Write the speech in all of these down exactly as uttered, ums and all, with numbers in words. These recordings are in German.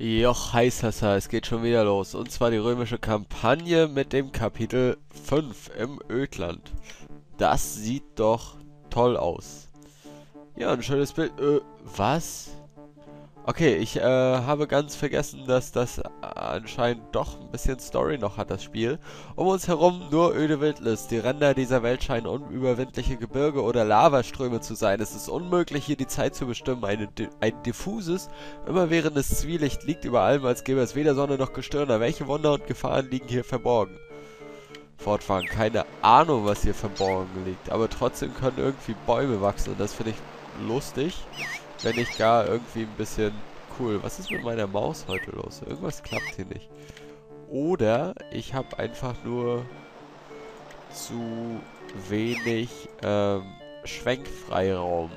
Joch, heißhasser, es geht schon wieder los. Und zwar die römische Kampagne mit dem Kapitel fünf im Ödland. Das sieht doch toll aus. Ja, ein schönes Bild. Äh, was? Okay, ich äh, habe ganz vergessen, dass das anscheinend doch ein bisschen Story noch hat, das Spiel. Um uns herum nur öde Wildnis. Die Ränder dieser Welt scheinen unüberwindliche Gebirge oder Lavaströme zu sein. Es ist unmöglich, hier die Zeit zu bestimmen. Eine, ein diffuses, immerwährendes Zwielicht liegt über allem, als gäbe es weder Sonne noch Gestirne. Welche Wunder und Gefahren liegen hier verborgen? Fortfahren. Keine Ahnung, was hier verborgen liegt. Aber trotzdem können irgendwie Bäume wachsen. Und das finde ich lustig. Wenn nicht gar irgendwie ein bisschen cool. Was ist mit meiner Maus heute los? Irgendwas klappt hier nicht. Oder ich habe einfach nur zu wenig ähm, Schwenkfreiraum.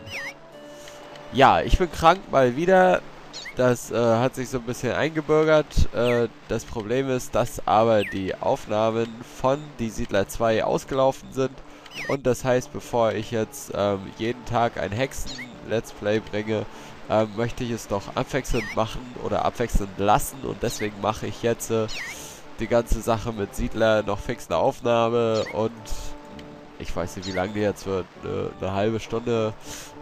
Ja, ich bin krank mal wieder. Das äh, hat sich so ein bisschen eingebürgert. Äh, das Problem ist, dass aber die Aufnahmen von Die Siedler zwei ausgelaufen sind. Und das heißt, bevor ich jetzt ähm, jeden Tag ein Hexen-Let's Play bringe, ähm, möchte ich es doch abwechselnd machen oder abwechselnd lassen. Und deswegen mache ich jetzt äh, die ganze Sache mit Siedler noch fix eine Aufnahme. Und ich weiß nicht, wie lange die jetzt wird. Äh, eine halbe Stunde,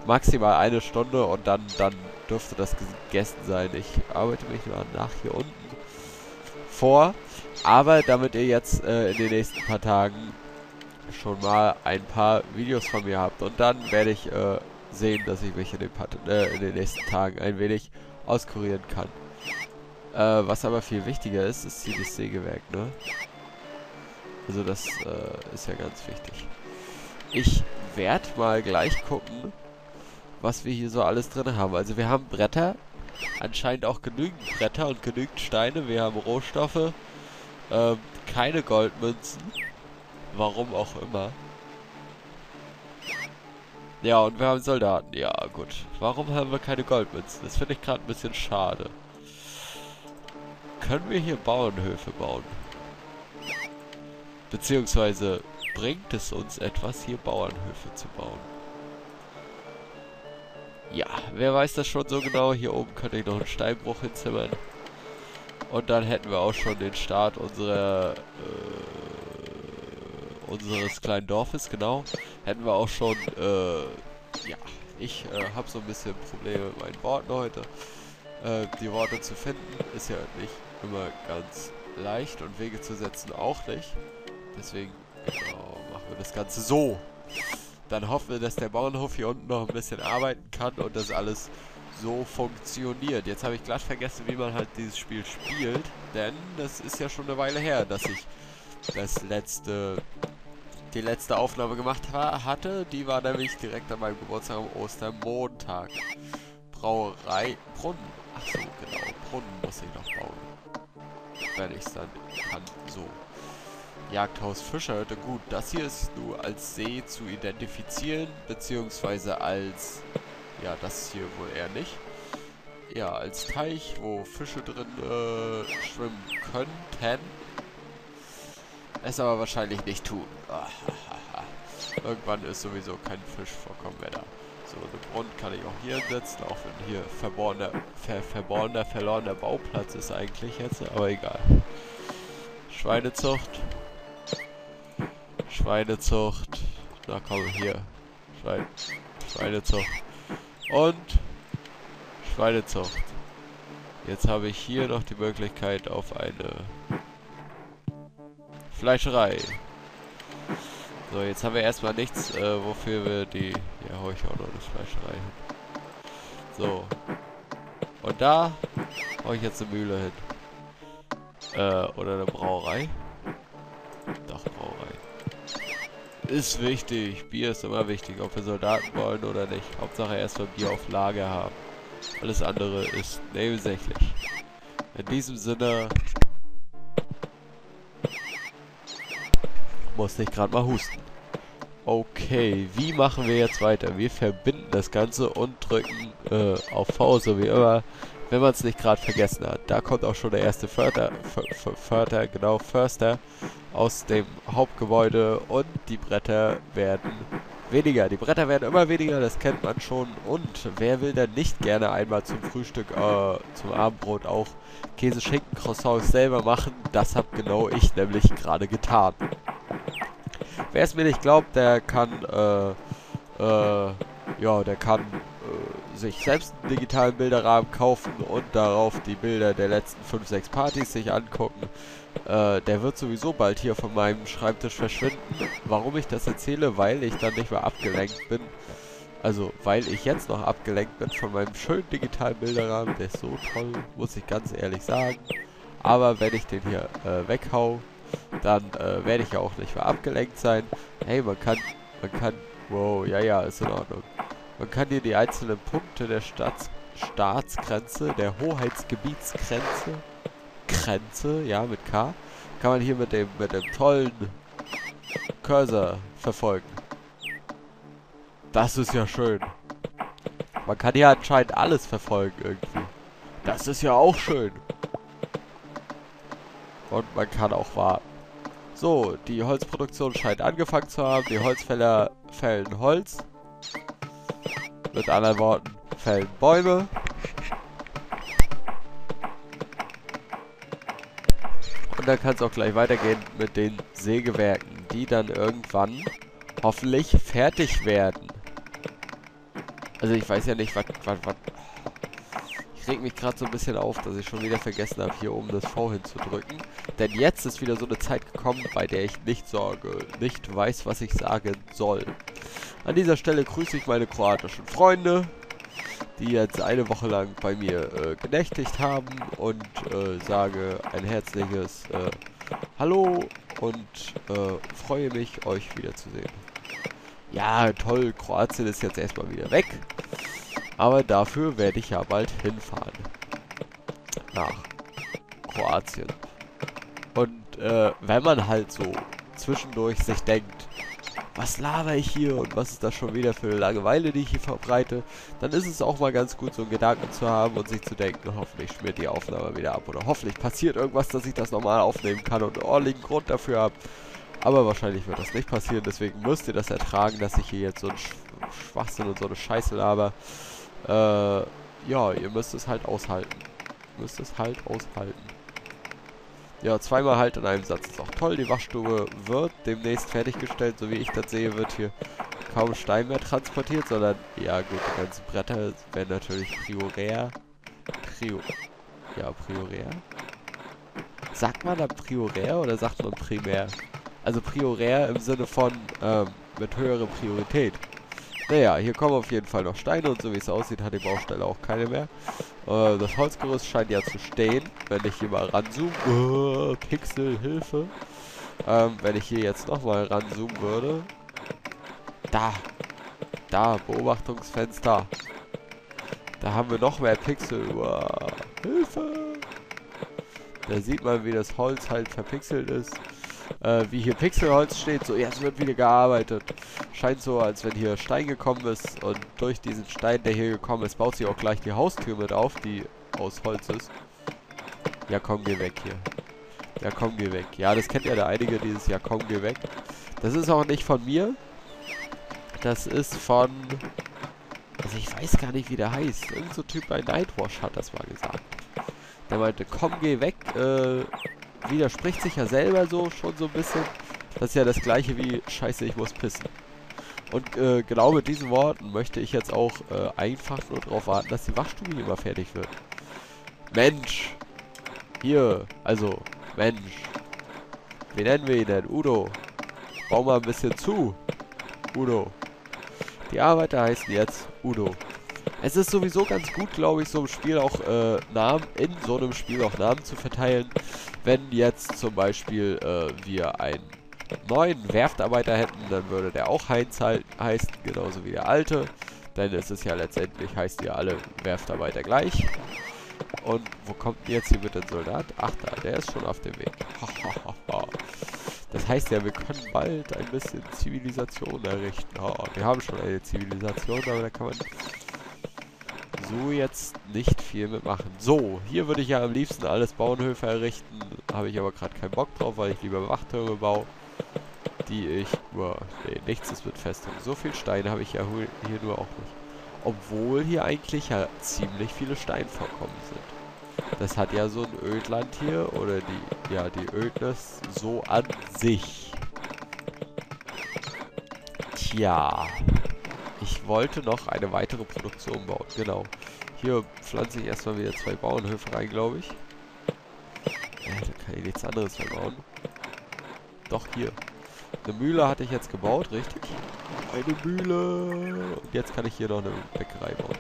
maximal eine Stunde. Und dann, dann dürfte das gegessen sein. Ich arbeite mich mal nach hier unten vor. Aber damit ihr jetzt äh, in den nächsten paar Tagen schon mal ein paar Videos von mir habt. Und dann werde ich äh, sehen, dass ich mich in den, Pat äh, in den nächsten Tagen ein wenig auskurieren kann. Äh, was aber viel wichtiger ist, ist hier das Sägewerk, ne? Also das äh, ist ja ganz wichtig. Ich werde mal gleich gucken, was wir hier so alles drin haben. Also wir haben Bretter, anscheinend auch genügend Bretter und genügend Steine. Wir haben Rohstoffe, äh, keine Goldmünzen. Warum auch immer. Ja, und wir haben Soldaten. Ja, gut. Warum haben wir keine Goldmünzen? Das finde ich gerade ein bisschen schade. Können wir hier Bauernhöfe bauen? Beziehungsweise bringt es uns etwas, hier Bauernhöfe zu bauen? Ja, wer weiß das schon so genau. Hier oben könnte ich noch einen Steinbruch hinzimmern. Und dann hätten wir auch schon den Start unserer... Äh, unseres kleinen Dorfes, genau. Hätten wir auch schon, äh, ja, ich äh, habe so ein bisschen Probleme mit meinen Worten heute. Äh, die Worte zu finden ist ja nicht immer ganz leicht und Wege zu setzen auch nicht. Deswegen, genau, machen wir das Ganze so. Dann hoffen wir, dass der Bauernhof hier unten noch ein bisschen arbeiten kann und das alles so funktioniert. Jetzt habe ich glatt vergessen, wie man halt dieses Spiel spielt, denn das ist ja schon eine Weile her, dass ich das letzte... die letzte Aufnahme gemacht ha hatte, die war nämlich direkt an meinem Geburtstag am Ostermontag. Brauerei Brunnen. Achso, genau. Brunnen muss ich noch bauen. Wenn ich es dann kann. So. Jagdhaus Fischerhütte. Gut, das hier ist nur als See zu identifizieren, beziehungsweise als... ja, das hier wohl eher nicht. Ja, als Teich, wo Fische drin äh, schwimmen könnten. Es aber wahrscheinlich nicht tun. Irgendwann ist sowieso kein Fisch vorkommen mehr da. So, den Brunnen kann ich auch hier setzen, auch wenn hier verborgener, ver verborgener, verlorener Bauplatz ist eigentlich jetzt, aber egal. Schweinezucht. Schweinezucht. Na komm, hier. Schwein Schweinezucht. Und Schweinezucht. Jetzt habe ich hier noch die Möglichkeit auf eine... Fleischerei. So, jetzt haben wir erstmal nichts, äh, wofür wir die... ja, hau ich auch noch eine Fleischerei hin. So. Und da hau ich jetzt eine Mühle hin. Äh, oder eine Brauerei. Doch, Brauerei. Ist wichtig. Bier ist immer wichtig, ob wir Soldaten wollen oder nicht. Hauptsache erstmal Bier auf Lager haben. Alles andere ist nebensächlich. In diesem Sinne... musste ich gerade mal husten. Okay, wie machen wir jetzt weiter? Wir verbinden das Ganze und drücken äh, auf V, so wie immer, wenn man es nicht gerade vergessen hat. Da kommt auch schon der erste Förder, Förder, genau, Förster aus dem Hauptgebäude und die Bretter werden weniger. Die Bretter werden immer weniger, das kennt man schon. Und wer will denn nicht gerne einmal zum Frühstück, äh, zum Abendbrot auch Käse-Schinken-Croissants selber machen? Das habe genau ich nämlich gerade getan. Wer es mir nicht glaubt, der kann, äh, äh, ja, der kann äh, sich selbst einen digitalen Bilderrahmen kaufen und darauf die Bilder der letzten fünf, sechs Partys sich angucken. Äh, der wird sowieso bald hier von meinem Schreibtisch verschwinden. Warum ich das erzähle? Weil ich dann nicht mehr abgelenkt bin. Also, weil ich jetzt noch abgelenkt bin von meinem schönen digitalen Bilderrahmen. Der ist so toll, muss ich ganz ehrlich sagen. Aber wenn ich den hier äh, weghau, dann äh, werde ich ja auch nicht mehr abgelenkt sein. Hey, man kann, man kann, wow, ja, ja, ist in Ordnung. Man kann hier die einzelnen Punkte der Staats, Staatsgrenze, der Hoheitsgebietsgrenze, Grenze, ja, mit K, kann man hier mit dem, mit dem tollen Cursor verfolgen. Das ist ja schön. Man kann hier anscheinend alles verfolgen irgendwie. Das ist ja auch schön. Und man kann auch warten. So, die Holzproduktion scheint angefangen zu haben. Die Holzfäller fällen Holz. Mit anderen Worten, fällen Bäume. Und dann kann es auch gleich weitergehen mit den Sägewerken, die dann irgendwann hoffentlich fertig werden. Also ich weiß ja nicht, was... Ich reg mich gerade so ein bisschen auf, dass ich schon wieder vergessen habe, hier oben das V hinzudrücken. Denn jetzt ist wieder so eine Zeit gekommen, bei der ich nicht sorge, nicht weiß, was ich sagen soll. An dieser Stelle grüße ich meine kroatischen Freunde, die jetzt eine Woche lang bei mir äh, genächtigt haben, und äh, sage ein herzliches äh, Hallo und äh, freue mich, euch wiederzusehen. Ja, toll, Kroatien ist jetzt erstmal wieder weg. Aber dafür werde ich ja bald hinfahren. Nach Kroatien. Und äh, wenn man halt so zwischendurch sich denkt, was laber ich hier und was ist das schon wieder für eine Langeweile, die ich hier verbreite, dann ist es auch mal ganz gut, so einen Gedanken zu haben und sich zu denken, hoffentlich schmiert die Aufnahme wieder ab oder hoffentlich passiert irgendwas, dass ich das nochmal aufnehmen kann und einen ordentlichen Grund dafür habe. Aber wahrscheinlich wird das nicht passieren, deswegen müsst ihr das ertragen, dass ich hier jetzt so einen Sch Schwachsinn und so eine Scheiße laber. Äh, ja, ihr müsst es halt aushalten. Ihr müsst es halt aushalten. Ja, zweimal halt in einem Satz ist auch toll. Die Waschstube wird demnächst fertiggestellt. So wie ich das sehe, wird hier kaum Stein mehr transportiert, sondern... Ja gut, die ganzen Bretter werden natürlich priorär. Prior... Ja, priorär? Sagt man da priorär oder sagt man primär? Also priorär im Sinne von, ähm, mit höherer Priorität. Naja, hier kommen auf jeden Fall noch Steine und so wie es aussieht, hat die Baustelle auch keine mehr. Äh, das Holzgerüst scheint ja zu stehen, wenn ich hier mal ranzoome. Uh, Pixel, Hilfe. Ähm, wenn ich hier jetzt nochmal ranzoomen würde. Da. Da, Beobachtungsfenster. Da haben wir noch mehr Pixel. Uh, Hilfe. Da sieht man, wie das Holz halt verpixelt ist. Äh, wie hier Pixelholz steht, so, ja, es wird wieder gearbeitet. Scheint so, als wenn hier Stein gekommen ist und durch diesen Stein, der hier gekommen ist, baut sich auch gleich die Haustür mit auf, die aus Holz ist. Ja, komm, geh weg hier. Ja, komm, geh weg. Ja, das kennt ja da einige, dieses Ja, komm, geh weg. Das ist auch nicht von mir. Das ist von... Also ich weiß gar nicht, wie der heißt. Irgend so Typ bei Nightwash hat das mal gesagt. Der meinte, komm, geh weg, äh... widerspricht sich ja selber so schon so ein bisschen. Das ist ja das gleiche wie Scheiße, ich muss pissen. Und äh, genau mit diesen Worten möchte ich jetzt auch äh, einfach nur darauf warten, dass die Wachstube hier mal fertig wird. Mensch! Hier, also, Mensch. Wie nennen wir ihn denn? Udo. Bau mal ein bisschen zu. Udo. Die Arbeiter heißen jetzt Udo. Es ist sowieso ganz gut, glaube ich, so im Spiel auch äh, Namen, in so einem Spiel auch Namen zu verteilen. Wenn jetzt zum Beispiel äh, wir einen neuen Werftarbeiter hätten, dann würde der auch Heinz halt heißen, genauso wie der alte. Denn es ist ja letztendlich, heißt ja alle Werftarbeiter gleich. Und wo kommt jetzt hier mit dem Soldat? Ach da, der ist schon auf dem Weg. Das heißt ja, wir können bald ein bisschen Zivilisation errichten. Oh, wir haben schon eine Zivilisation, aber da kann man... so jetzt nicht viel mitmachen. So, hier würde ich ja am liebsten alles Bauernhöfe errichten. Habe ich aber gerade keinen Bock drauf, weil ich lieber Wachttürme baue. die ich... Boah, nee, nichts, es wird Festung. So viel Steine habe ich ja hier nur auch nicht. Obwohl hier eigentlich ja ziemlich viele Steinvorkommen sind. Das hat ja so ein Ödland hier, oder die... Ja, die Ödnis so an sich. Tja. Ich wollte noch eine weitere Produktion bauen, genau. Hier pflanze ich erstmal wieder zwei Bauernhöfe rein, glaube ich. Ja, da kann ich nichts anderes mehr bauen. Doch, hier. Eine Mühle hatte ich jetzt gebaut, richtig? Eine Mühle! Und jetzt kann ich hier noch eine Bäckerei bauen.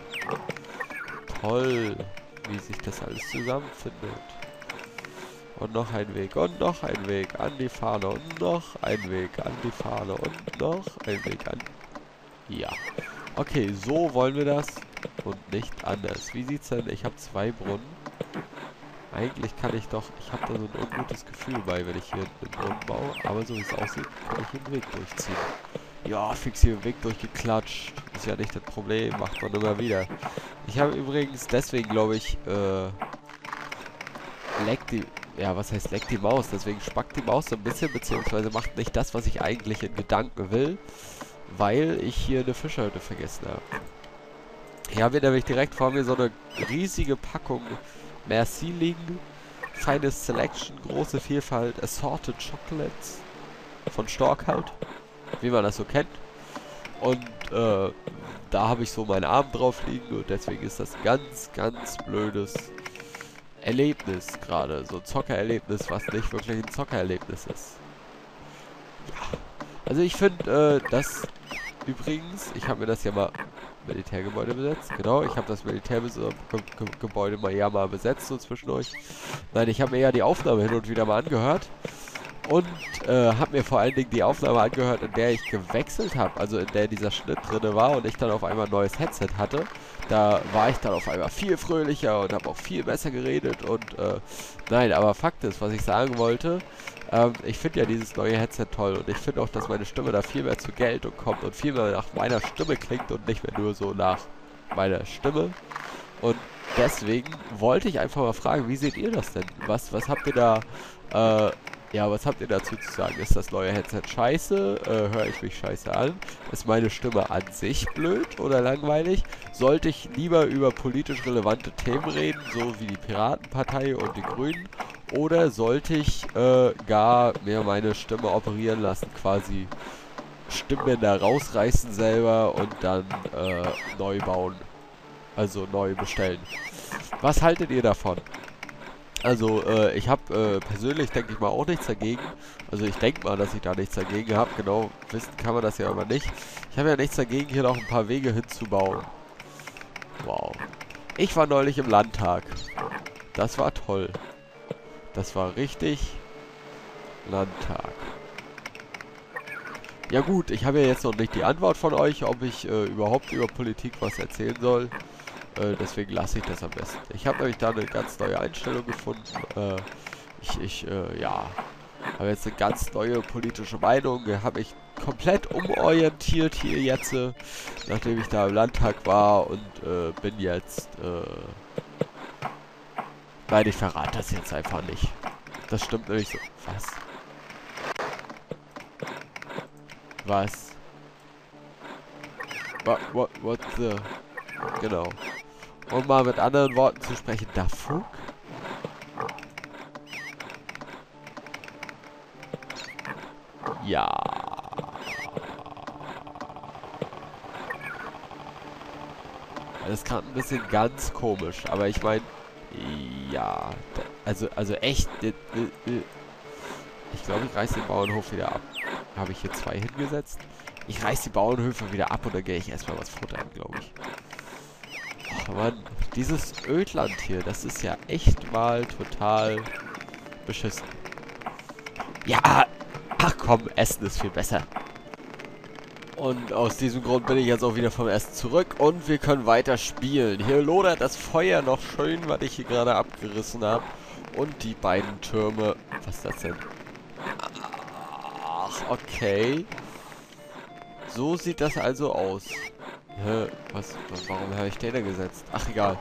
Toll, wie sich das alles zusammenfindet. Und noch ein Weg, und noch ein Weg an die Fahne, und noch ein Weg an die Fahne, und noch ein Weg an... Ja. Okay, so wollen wir das und nicht anders. Wie sieht's denn? Ich habe zwei Brunnen. Eigentlich kann ich doch... Ich habe da so ein ungutes Gefühl bei, wenn ich hier einen Brunnen baue. Aber so wie es aussieht, kann ich den Weg durchziehen. Ja, fix hier den Weg durchgeklatscht. Ist ja nicht das Problem. Macht man immer wieder. Ich habe übrigens deswegen, glaube ich, äh... leck die... Ja, was heißt leck die Maus? Deswegen spackt die Maus so ein bisschen, beziehungsweise macht nicht das, was ich eigentlich in Gedanken will. Weil ich hier eine Fischhütte vergessen habe. Hier haben wir nämlich direkt vor mir so eine riesige Packung Merci-Ling, feine Selection, große Vielfalt, Assorted Chocolates von Stork halt, wie man das so kennt. Und äh, da habe ich so meinen Arm drauf liegen und deswegen ist das ein ganz, ganz blödes Erlebnis gerade. So ein Zockererlebnis, was nicht wirklich ein Zockererlebnis ist. Ja. Also ich finde, äh, das übrigens, ich habe mir das ja mal Militärgebäude besetzt, genau, ich habe das Militärgebäude mal ja mal besetzt, so zwischendurch. Nein, ich habe mir ja die Aufnahme hin und wieder mal angehört und äh, habe mir vor allen Dingen die Aufnahme angehört, in der ich gewechselt habe, also in der dieser Schnitt drin war und ich dann auf einmal ein neues Headset hatte. Da war ich dann auf einmal viel fröhlicher und habe auch viel besser geredet und äh, nein, aber Fakt ist, was ich sagen wollte... Ich finde ja dieses neue Headset toll und ich finde auch, dass meine Stimme da viel mehr zur Geltung kommt und viel mehr nach meiner Stimme klingt und nicht mehr nur so nach meiner Stimme. Und deswegen wollte ich einfach mal fragen, wie seht ihr das denn? Was, was habt ihr da, äh, ja, was habt ihr dazu zu sagen? Ist das neue Headset scheiße? Äh, höre ich mich scheiße an? Ist meine Stimme an sich blöd oder langweilig? Sollte ich lieber über politisch relevante Themen reden, so wie die Piratenpartei und die Grünen? Oder sollte ich äh, gar mir meine Stimme operieren lassen, quasi Stimmbänder rausreißen selber und dann äh, neu bauen, also neu bestellen. Was haltet ihr davon? Also äh, ich habe äh, persönlich, denke ich mal, auch nichts dagegen. Also ich denke mal, dass ich da nichts dagegen habe, genau wissen kann man das ja aber nicht. Ich habe ja nichts dagegen, hier noch ein paar Wege hinzubauen. Wow. Ich war neulich im Landtag. Das war toll. Das war richtig Landtag. Ja gut, ich habe ja jetzt noch nicht die Antwort von euch, ob ich äh, überhaupt über Politik was erzählen soll. Äh, deswegen lasse ich das am besten. Ich habe nämlich da eine ganz neue Einstellung gefunden. Äh, ich, ich, äh, ja, habe jetzt eine ganz neue politische Meinung. Habe ich komplett umorientiert hier jetzt, äh, nachdem ich da im Landtag war und äh, bin jetzt... Äh, Nein, ich verrate das jetzt einfach nicht. Das stimmt nämlich so. Was? Was? What, what, what the? Genau. Um mal mit anderen Worten zu sprechen. Da fuck? Ja. Das kam ein bisschen ganz komisch, aber ich meine... Ja, also, also echt. Ich glaube, ich reiße den Bauernhof wieder ab. Habe ich hier zwei hingesetzt? Ich reiße die Bauernhöfe wieder ab und dann gehe ich erstmal was futtern, glaube ich. Ach Mann, dieses Ödland hier, das ist ja echt mal total beschissen. Ja, ach komm, Essen ist viel besser. Und aus diesem Grund bin ich jetzt auch wieder vom Essen zurück und wir können weiter spielen. Hier lodert das Feuer noch schön, was ich hier gerade abgerissen habe. Und die beiden Türme... Was ist das denn? Ach, okay. So sieht das also aus. Hä? Was? Warum habe ich den da gesetzt? Ach, egal.